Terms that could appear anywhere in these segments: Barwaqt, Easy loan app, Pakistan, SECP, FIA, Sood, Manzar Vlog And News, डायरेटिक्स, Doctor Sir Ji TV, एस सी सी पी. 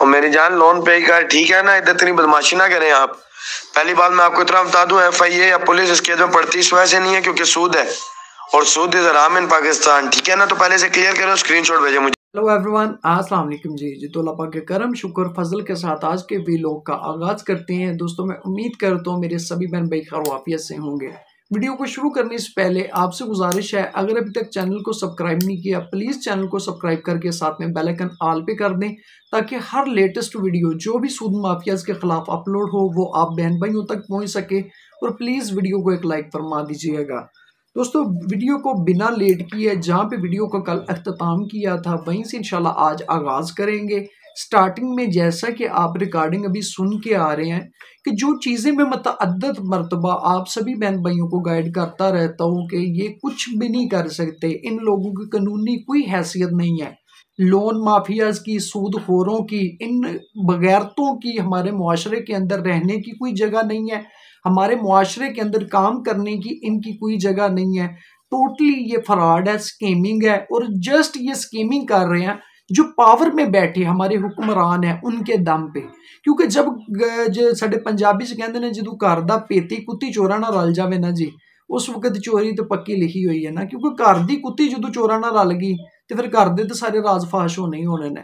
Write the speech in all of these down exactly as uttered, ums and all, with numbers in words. और मेरी जान लोन पे ही का ठीक है ना, इधर इतनी बदमाशी ना करें आप। पहली बात मैं आपको इतना बता दूं, एफ आई ए या पुलिस इस केस में पड़ती इस वजह से नहीं है क्योंकि सूद है और सूद इज हराम इन पाकिस्तान, ठीक है ना। तो पहले से क्लियर करो, स्क्रीनशॉट भेजे मुझे। हेलो एवरीवन, अस्सलाम वालेकुम जी जी। तो अल्लाह पाक के करम शुक्र फजल के साथ आज के व्लॉग का आगाज करते हैं। दोस्तों मैं उम्मीद करता हूँ मेरे सभी बहन भाई खैर वाफियत से होंगे। वीडियो को शुरू करने से पहले आपसे गुजारिश है, अगर अभी तक चैनल को सब्सक्राइब नहीं किया प्लीज़ चैनल को सब्सक्राइब करके साथ में बेल आइकन ऑल पे कर दें ताकि हर लेटेस्ट वीडियो जो भी सूद माफियाज के खिलाफ अपलोड हो वो आप बहन भाइयों तक पहुंच सके। और प्लीज़ वीडियो को एक लाइक फरमा दीजिएगा। दोस्तों वीडियो को बिना लेट किए जहाँ पे वीडियो का कल अख्ताम किया था वहीं से इंशाल्लाह आज आगाज़ करेंगे। स्टार्टिंग में जैसा कि आप रिकॉर्डिंग अभी सुन के आ रहे हैं कि जो चीज़ें मैं मतअद्दद मरतबा आप सभी बहन भाइयों को गाइड करता रहता हूँ कि ये कुछ भी नहीं कर सकते, इन लोगों की कानूनी कोई हैसियत नहीं है। लोन माफियाज की, सूदखोरों की, इन बगैरतों की हमारे मुआशरे के अंदर रहने की कोई जगह नहीं है, हमारे मुआशरे के अंदर काम करने की इनकी कोई जगह नहीं है। टोटली ये फ्रॉड है, स्कीमिंग है। और जस्ट ये स्कीमिंग कर रहे हैं जो पावर में बैठे हमारे हुक्मरान हैं उनके दम पे, क्योंकि जब जो साढ़े पंजाबी से कहते हैं जो घर का पेती कुत्ती चोरा ना रल जावे ना जी, उस वक्त चोरी तो पक्की लिखी हुई है ना, क्योंकि घर की कुत्ती जो चोरा ना रल गई तो फिर घर के तो सारे राज फाश होने ही होने ने।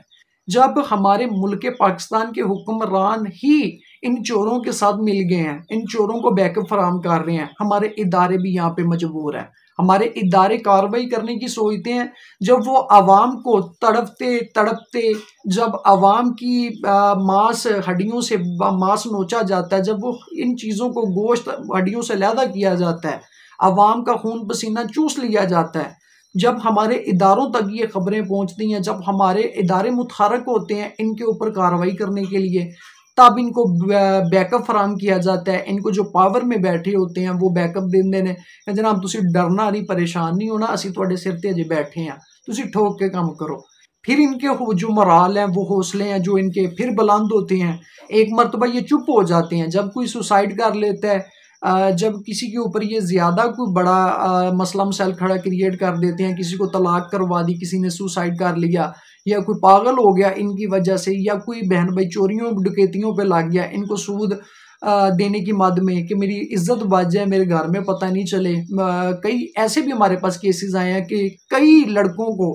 जब हमारे मुल्क पाकिस्तान के हुक्मरान ही इन चोरों के साथ मिल गए हैं, इन चोरों को बैकअप फराहम कर रहे हैं, हमारे इदारे भी यहाँ पे मजबूर हैं। हमारे इदारे कार्रवाई करने की सोचते हैं जब वो आवाम को तड़पते तड़पते, जब आवाम की आ, मांस हड्डियों से मांस नोचा जाता है, जब वो इन चीज़ों को गोश्त हड्डियों से लैदा किया जाता है, आवाम का खून पसीना चूस लिया जाता है, जब हमारे इदारों तक ये खबरें पहुंचती हैं, जब हमारे इदारे मुतहरक होते हैं इनके ऊपर कार्रवाई करने के लिए, तब इनको बैकअप फराहम किया जाता है। इनको जो पावर में बैठे होते हैं वो बैकअप देंदे ने, जनाब तुसी डरना नहीं, परेशान नहीं होना, असी तुहाडे सिर ते अजे बैठे हैं, तुसी ठोक के काम करो। फिर इनके जो मोराल हैं वो हौसले हैं जो इनके फिर बुलंद होते हैं। एक मरतबा ये चुप हो जाते हैं जब कोई सुसाइड कर लेता है, जब किसी के ऊपर ये ज़्यादा कोई बड़ा मसला मसाइल खड़ा क्रिएट कर देते हैं, किसी को तलाक करवा दी, किसी ने सुसाइड कर लिया, या कोई पागल हो गया इनकी वजह से, या कोई बहन भाई चोरियों डकैतियों पे लग गया इनको सूद देने की मद में कि मेरी इज्जत बच जाए, मेरे घर में पता नहीं चले। कई ऐसे भी हमारे पास केसेस आए हैं कि कई लड़कों को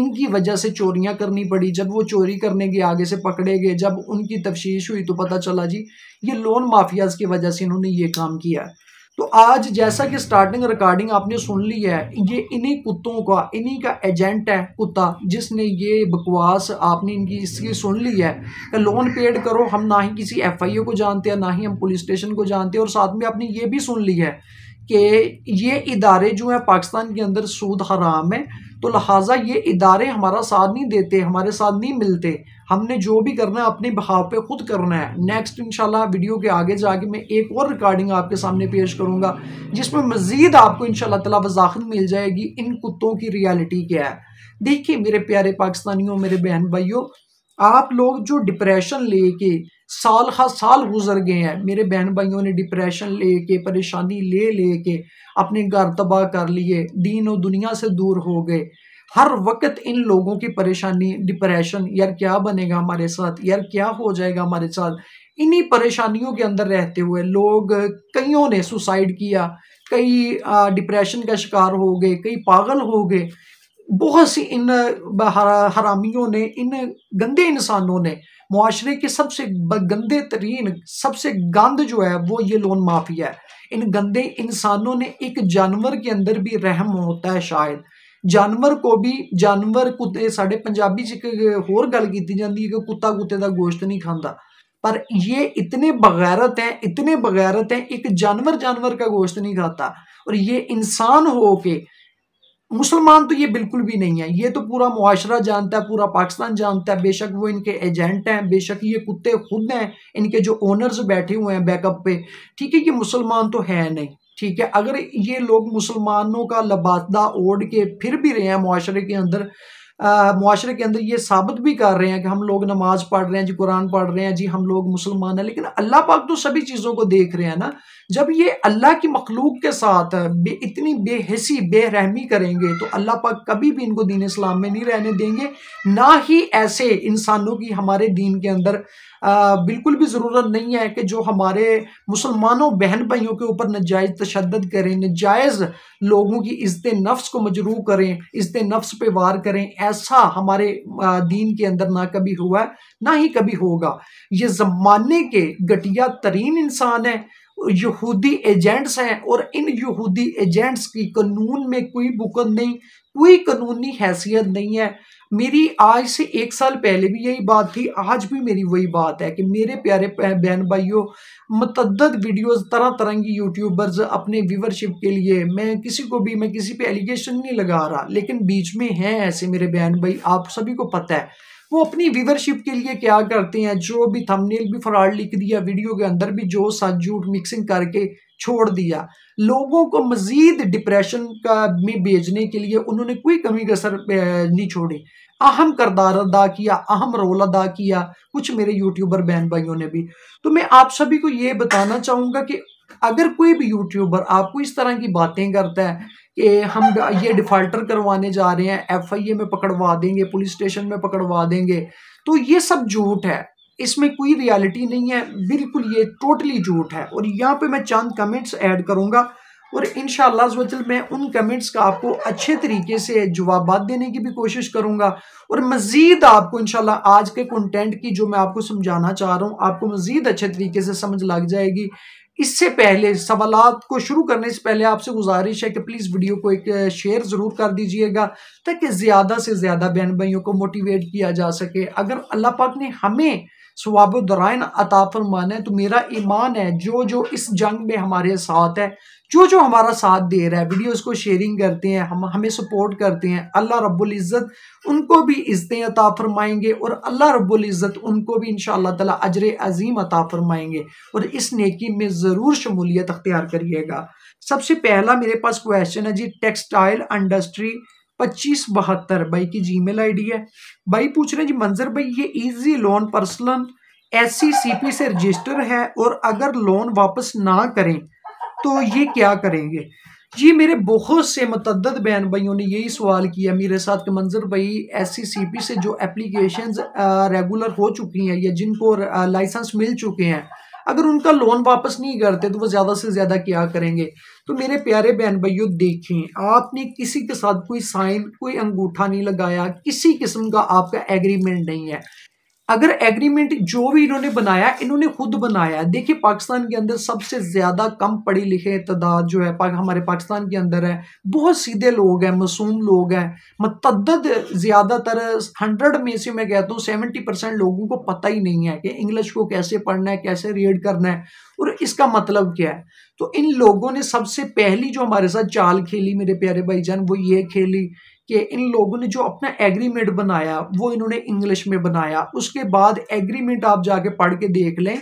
इनकी वजह से चोरियां करनी पड़ी। जब वो चोरी करने के आगे से पकड़े गए, जब उनकी तफ्तीश हुई तो पता चला जी ये लोन माफियाज की वजह से इन्होंने ये काम किया। तो आज जैसा कि स्टार्टिंग रिकॉर्डिंग आपने सुन ली है, ये इन्हीं कुत्तों का, इन्हीं का एजेंट है कुत्ता जिसने ये बकवास आपने इनकी इसकी सुन ली है कि लोन पेड करो। हम ना ही किसी एफ आई ए को जानते हैं, ना ही हम पुलिस स्टेशन को जानते हैं, और साथ में आपने ये भी सुन ली है कि ये इदारे जो हैं पाकिस्तान के अंदर सूद हराम है, तो लिहाजा ये इदारे हमारा साथ नहीं देते, हमारे साथ नहीं मिलते। हमने जो भी करना है अपने बहाव पे खुद करना है। नेक्स्ट इंशाल्लाह वीडियो के आगे जाके मैं एक और रिकॉर्डिंग आपके सामने पेश करूँगा जिसमें मज़ीद आपको इंशाल्लाह ताला वजाहत मिल जाएगी इन कुत्तों की रियलिटी क्या है। देखिए मेरे प्यारे पाकिस्तानियों, मेरे बहन भाइयों, आप लोग जो डिप्रेशन लेके साल खा साल गुजर गए हैं, मेरे बहन भाइयों ने डिप्रेशन लेके, परेशानी ले लेके अपने घर तबाह कर लिए, दीन और दुनिया से दूर हो गए। हर वक्त इन लोगों की परेशानी, डिप्रेशन, यार क्या बनेगा हमारे साथ, यार क्या हो जाएगा हमारे साथ, इन्हीं परेशानियों के अंदर रहते हुए लोग कईयों ने सुसाइड किया, कई डिप्रेशन का शिकार हो गए, कई पागल हो गए। बहुत सी इन हरामियों ने, इन गंदे इंसानों ने, मुआशरे के सबसे गंदे तरीन, सबसे गंद जो है वो ये लोन माफिया है। इन गंदे इंसानों ने, एक जानवर के अंदर भी रहम होता है शायद, जानवर को भी, जानवर कुत्ते, साढ़े पंजाबी च एक होर गल की जाती है कि कुत्ता कुत्ते का गोश्त नहीं खाता, पर ये इतने बगैरत हैं, इतने बगैरत हैं, एक जानवर जानवर का गोश्त नहीं खाता। और ये इंसान हो के, मुसलमान तो ये बिल्कुल भी नहीं है, ये तो पूरा मुआशरा जानता है, पूरा पाकिस्तान जानता है। बेशक वो इनके एजेंट हैं, बेशक ये कुत्ते खुद हैं, इनके जो ओनर्स बैठे हुए हैं बैकअप पे, ठीक है, ये मुसलमान तो है नहीं, ठीक है। अगर ये लोग मुसलमानों का लबादा ओढ़ के फिर भी रहे हैं मुआशरे के अंदर, मुआशरे के अंदर ये साबित भी कर रहे हैं कि हम लोग नमाज पढ़ रहे हैं जी, कुरान पढ़ रहे हैं जी, हम लोग मुसलमान हैं, लेकिन अल्लाह पाक तो सभी चीज़ों को देख रहे हैं ना। जब ये अल्लाह की मखलूक के साथ बे इतनी बेहसी बेरहमी करेंगे तो अल्लाह पाक कभी भी इनको दीन इस्लाम में नहीं रहने देंगे, ना ही ऐसे इंसानों की हमारे दीन के अंदर आ, बिल्कुल भी ज़रूरत नहीं है कि जो हमारे मुसलमानों बहन भाइयों के ऊपर नाजायज़ तशद्दद करें, नाजायज़ लोगों की इज्जत नफ्स को मजरूह करें, इज्जत नफ्स पे वार करें। ऐसा हमारे दीन के अंदर ना कभी हुआ ना ही कभी होगा। ये ज़माने के घटिया तरीन इंसान हैं, यहूदी एजेंट्स हैं, और इन यहूदी एजेंट्स की कानून में कोई बुकत नहीं, कोई कानूनी हैसियत नहीं है। मेरी आज से एक साल पहले भी यही बात थी, आज भी मेरी वही बात है कि मेरे प्यारे बहन भाइयों, मतदद वीडियोस तरह तरह की यूट्यूबर्स अपने व्यूवरशिप के लिए, मैं किसी को भी, मैं किसी पे एलिगेशन नहीं लगा रहा, लेकिन बीच में हैं ऐसे मेरे बहन भाई, आप सभी को पता है, वो अपनी व्यूवरशिप के लिए क्या करते हैं, जो भी थंबनेल भी फ्रॉड लिख दिया, वीडियो के अंदर भी जो सच झूठ मिक्सिंग करके छोड़ दिया, लोगों को मज़ीद डिप्रेशन का में भेजने के लिए उन्होंने कोई कमी कसर नहीं छोड़ी। अहम करदार अदा किया, अहम रोल अदा किया कुछ मेरे यूट्यूबर बहन भाइयों ने भी। तो मैं आप सभी को ये बताना चाहूँगा कि अगर कोई भी यूट्यूबर आपको इस तरह की बातें करता है कि हम ये डिफ़ाल्टर करवाने जा रहे हैं, एफ आई ए में पकड़वा देंगे, पुलिस स्टेशन में पकड़वा देंगे, तो ये सब झूठ है, इसमें कोई रियलिटी नहीं है, बिल्कुल ये टोटली झूठ है। और यहाँ पे मैं चंद कमेंट्स ऐड करूँगा और इंशाअल्लाह अज़्ज़ोजल मैं उन कमेंट्स का आपको अच्छे तरीके से जवाबात देने की भी कोशिश करूँगा, और मज़ीद आपको इंशाअल्लाह आज के कंटेंट की जो मैं आपको समझाना चाह रहा हूँ आपको मज़ीद अच्छे तरीके से समझ लग जाएगी। इससे पहले सवालात को शुरू करने से पहले आपसे गुजारिश है कि प्लीज़ वीडियो को एक शेयर ज़रूर कर दीजिएगा ताकि ज़्यादा से ज़्यादा बहन भाइयों को मोटिवेट किया जा सके। अगर अल्लाह पाक ने हमें सवाब दरायन अता फरमाना है तो मेरा ईमान है जो जो इस जंग में हमारे साथ है, जो जो हमारा साथ दे रहा है, वीडियोस को शेयरिंग करते हैं, हम हमें सपोर्ट करते हैं, अल्लाह रब्बुल इज़्ज़त उनको भी इज़्ज़तें अता फरमाएंगे और अल्लाह रब्बुल इज़्ज़त उनको भी इंशाअल्लाह ताला अजर अज़ीम अता फरमाएंगे, और इस नेकी में ज़रूर शमूलियत अख्तियार करिएगा। सबसे पहला मेरे पास क्वेश्चन है जी, टेक्सटाइल इंडस्ट्री पच्चीस बहत्तर भाई की जीमेल आईडी है। भाई पूछ रहे हैं जी, मंजर भाई ये easy loan personal S C P से रजिस्टर है और अगर लोन वापस ना करें तो ये क्या करेंगे जी? मेरे बहुत से मतदद बहन भाइयों ने यही सवाल किया मेरे साथ कि मंजर भाई एस सी पी से जो एप्लीकेशंस रेगुलर हो चुकी हैं या जिनको लाइसेंस मिल चुके हैं, अगर उनका लोन वापस नहीं करते तो वो ज़्यादा से ज़्यादा क्या करेंगे? तो मेरे प्यारे बहन भाइयों देखें, आपने किसी के साथ कोई साइन, कोई अंगूठा नहीं लगाया, किसी किस्म का आपका एग्रीमेंट नहीं है। अगर एग्रीमेंट जो भी इन्होंने बनाया, इन्होंने खुद बनाया। देखिए पाकिस्तान के अंदर सबसे ज़्यादा कम पढ़े लिखे तादाद जो है पाक, हमारे पाकिस्तान के अंदर है, बहुत सीधे लोग हैं, मासूम लोग हैं। मतदद ज़्यादातर हंड्रेड में से मैं कहता हूँ सेवेंटी परसेंट लोगों को पता ही नहीं है कि इंग्लिश को कैसे पढ़ना है, कैसे रीड करना है और इसका मतलब क्या है। तो इन लोगों ने सबसे पहली जो हमारे साथ चाल खेली मेरे प्यारे भाईजान, वो ये खेली कि इन लोगों ने जो अपना एग्रीमेंट बनाया वो इन्होंने इंग्लिश में बनाया। उसके बाद एग्रीमेंट आप जाके पढ़ के देख लें,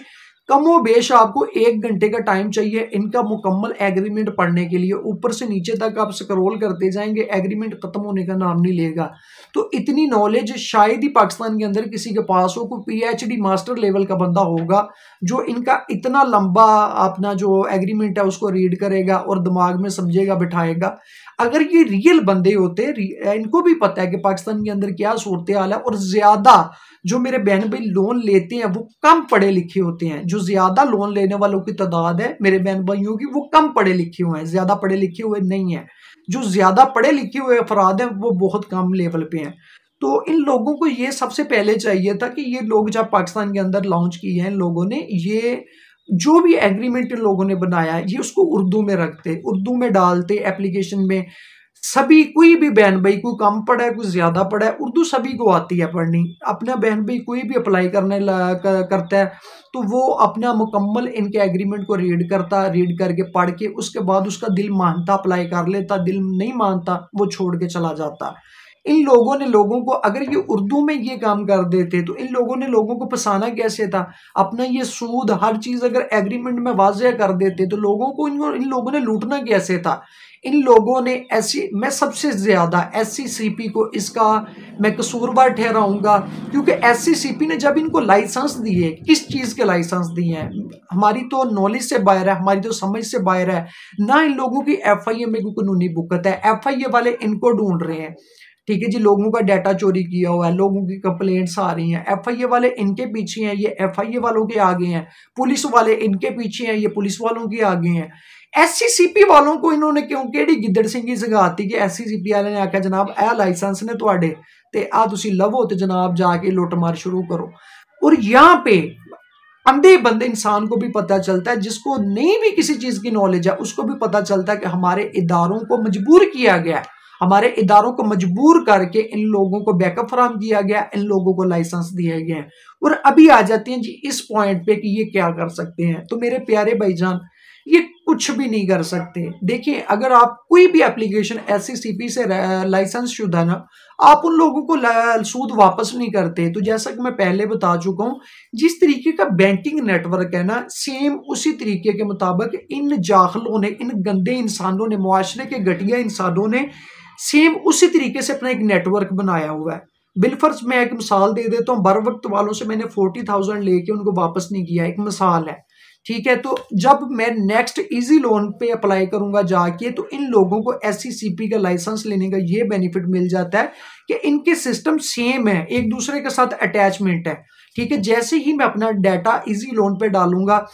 कमो बेश आपको एक घंटे का टाइम चाहिए इनका मुकम्मल एग्रीमेंट पढ़ने के लिए। ऊपर से नीचे तक आप स्क्रॉल करते जाएंगे, एग्रीमेंट ख़त्म होने का नाम नहीं लेगा। तो इतनी नॉलेज शायद ही पाकिस्तान के अंदर किसी के पास हो, कोई P H D master level का बंदा होगा जो इनका इतना लंबा अपना जो एग्रीमेंट है उसको रीड करेगा और दिमाग में समझेगा, बिठाएगा। अगर ये रियल बंदे होते, इनको भी पता है कि पाकिस्तान के अंदर क्या सूरत हाल है, और ज़्यादा जो मेरे बहन भाई लोन लेते हैं वो कम पढ़े लिखे होते हैं। जो ज़्यादा लोन लेने वालों की तादाद है मेरे बहन भाइयों की, वो कम पढ़े लिखे हुए हैं, ज़्यादा पढ़े लिखे हुए नहीं हैं। जो ज़्यादा पढ़े लिखे हुए अफराद हैं वो बहुत कम लेवल पे हैं। तो इन लोगों को ये सबसे पहले चाहिए था कि ये लोग जब पाकिस्तान के अंदर लॉन्च किए हैं इन लोगों ने, ये जो भी एग्रीमेंट इन लोगों ने बनाया है ये उसको उर्दू में रखते, उर्दू में डालते एप्लीकेशन में। सभी कोई भी बहन भाई, कोई कम पढ़ा है, कोई ज़्यादा पढ़ा है, उर्दू सभी को आती है पढ़नी। अपना बहन भाई कोई भी अप्लाई करने करता है तो वो अपना मुकम्मल इनके एग्रीमेंट को रीड करता, रीड करके पढ़ के उसके बाद उसका दिल मानता अप्लाई कर लेता, दिल नहीं मानता वो छोड़ के चला जाता। इन लोगों ने लोगों को, अगर ये उर्दू में ये काम कर देते तो इन लोगों ने लोगों को फंसाना कैसे था। अपना ये सूद हर चीज़ अगर एग्रीमेंट में वाजह कर देते तो लोगों को इन, इन लोगों ने लूटना कैसे था। इन लोगों ने ऐसी, मैं सबसे ज़्यादा एस सी सी पी को इसका मैं कसूरवार ठहराऊँगा, क्योंकि एस सी सी पी ने जब इनको लाइसेंस दिए, किस चीज़ के लाइसेंस दिए हैं, हमारी तो नॉलेज से बाहर है, हमारी तो समझ से बाहर है ना। इन लोगों की एफ आई ए में कोई कानूनी बुकत है, एफ आई ए वाले इनको ढूंढ रहे हैं। ठीक है जी, लोगों का डाटा चोरी किया हुआ है, लोगों की कंप्लेंट्स आ रही हैं, एफआईए वाले इनके पीछे हैं, ये एफआईए वालों के आगे हैं, पुलिस वाले इनके पीछे हैं, ये पुलिस वालों के आगे हैं। एससीसीपी वालों को इन्होंने क्यों केड़ी गिद्दड़ सिंगी जगाती कि एससीसीपी वाले ने आख्या जनाब ए लाइसेंस ने तुहाडे ते आ तुसी लवो ते जनाब जाके लुटमार शुरू करो। और यहाँ पे अंधे बंदे इंसान को भी पता चलता है, जिसको नहीं भी किसी चीज़ की नॉलेज है उसको भी पता चलता है कि हमारे इदारों को मजबूर किया गया है, हमारे इदारों को मजबूर करके इन लोगों को बैकअप फराहम किया गया, इन लोगों को लाइसेंस दिए गए हैं। और अभी आ जाते हैं जी इस पॉइंट पे कि ये क्या कर सकते हैं। तो मेरे प्यारे भाईजान, ये कुछ भी नहीं कर सकते। देखिए, अगर आप कोई भी application एस सी सी पी से लाइसेंस शुदा ना, आप उन लोगों को सूद वापस नहीं करते। तो जैसा कि मैं पहले बता चुका हूँ, जिस तरीके का बैंकिंग नेटवर्क है ना, सेम उसी तरीके के मुताबिक इन जाखलों ने, इन गंदे इंसानों ने, मुआशरे के घटिया इंसानों ने सेम उसी तरीके से अपना एक नेटवर्क बनाया हुआ है। बिलफर्ज मैं एक मिसाल दे देता हूँ, बरवक्त वालों से मैंने फोर्टी थाउजेंड लेके उनको वापस नहीं किया, एक मिसाल है। ठीक है, तो जब मैं नेक्स्ट इजी लोन पे अप्लाई करूंगा जाके, तो इन लोगों को एससीसीपी का लाइसेंस लेने का ये बेनिफिट मिल जाता है कि इनके सिस्टम सेम है, एक दूसरे के साथ अटैचमेंट है। ठीक है, जैसे ही मैं अपना डाटा इजी लोन पे डालूंगा,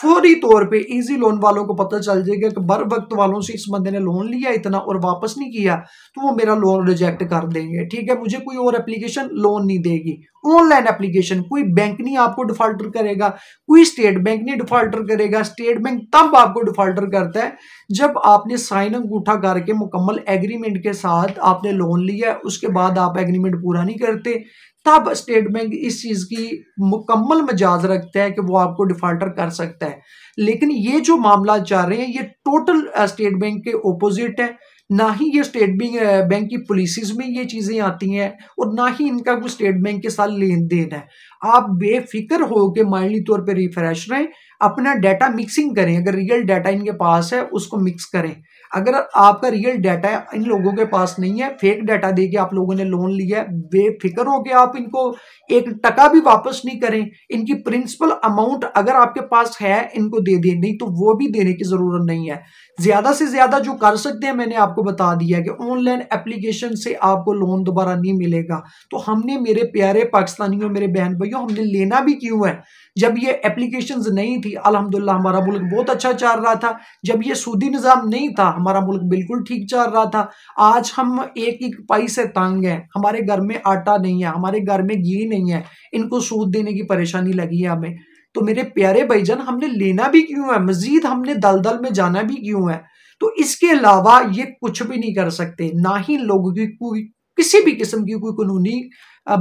फौरी तौर पे इजी लोन वालों को पता चल जाएगा कि बर वक्त वालों से इस बंदे ने लोन लिया इतना और वापस नहीं किया, तो वो मेरा लोन रिजेक्ट कर देंगे। ठीक है, मुझे कोई और एप्लीकेशन लोन नहीं देगी, ऑनलाइन एप्लीकेशन कोई बैंक नहीं आपको डिफॉल्टर करेगा, कोई स्टेट बैंक नहीं डिफॉल्टर करेगा। स्टेट बैंक तब आपको डिफॉल्टर करता है जब आपने साइन अंगूठा करके मुकम्मल एग्रीमेंट के साथ आपने लोन लिया, उसके बाद आप एग्रीमेंट पूरा नहीं करते, तब स्टेट बैंक इस चीज़ की मुकम्मल मजाज रखता है कि वो आपको डिफॉल्टर कर सकता है। लेकिन ये जो मामला चल रहे हैं ये टोटल स्टेट बैंक के ओपोजिट है। ना ही ये स्टेट बैंक बैंक की पॉलिसीज़ में ये चीज़ें आती हैं और ना ही इनका कोई स्टेट बैंक के साथ लेन देन है। आप बेफिक्र होकर माइंडली तौर पे रिफ्रेश रहें, अपना डाटा मिक्सिंग करें। अगर रियल डाटा इनके पास है उसको मिक्स करें, अगर आपका रियल डाटा इन लोगों के पास नहीं है, फेक डाटा देके आप लोगों ने लोन लिया है, बेफिक्र होकर आप इनको एक टका भी वापस नहीं करें। इनकी प्रिंसिपल अमाउंट अगर आपके पास है इनको दे दें, नहीं तो वो भी देने की ज़रूरत नहीं है। ज़्यादा से ज़्यादा जो कर सकते हैं मैंने आपको बता दिया कि ऑनलाइन एप्लीकेशन से आपको लोन दोबारा नहीं मिलेगा। तो हमने, मेरे प्यारे पाकिस्तानियों, मेरे बहन भाइयों, हमने लेना भी क्यों है जब ये एप्लीकेशंस नहीं थी। अल्हम्दुलिल्लाह हमारा मुल्क बहुत अच्छा चल रहा था, जब ये सूदी निज़ाम नहीं था हमारा मुल्क बिल्कुल ठीक चल रहा था। आज हम एक एक पाई से तंग हैं, हमारे घर में आटा नहीं है, हमारे घर में घी नहीं है, इनको सूद देने की परेशानी लगी है हमें। तो मेरे प्यारे भाईजान, हमने लेना भी क्यों है, मज़ीद हमने दलदल में जाना भी क्यों है। तो इसके अलावा ये कुछ भी नहीं कर सकते, ना ही लोगों की कोई किसी भी किस्म की कोई कानूनी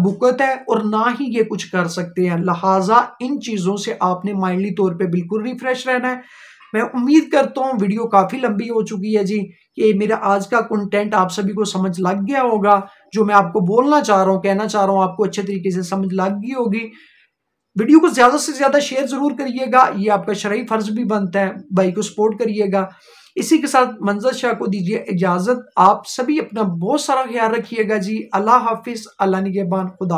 बुकत है और ना ही ये कुछ कर सकते हैं। लिहाजा इन चीज़ों से आपने माइंडली तौर पे बिल्कुल रिफ्रेश रहना है। मैं उम्मीद करता हूँ वीडियो काफ़ी लंबी हो चुकी है जी, कि मेरा आज का कंटेंट आप सभी को समझ लग गया होगा, जो मैं आपको बोलना चाह रहा हूँ, कहना चाह रहा हूँ, आपको अच्छे तरीके से समझ लग गई होगी। वीडियो को ज़्यादा से ज़्यादा शेयर ज़रूर करिएगा, ये आपका शरई फ़र्ज़ भी बनता है, भाई को सपोर्ट करिएगा। इसी के साथ मंजर शाह को दीजिए इजाज़त। आप सभी अपना बहुत सारा ख्याल रखिएगा जी। अल्लाह हाफिज़, अल्लाह निगहबान, खुदा।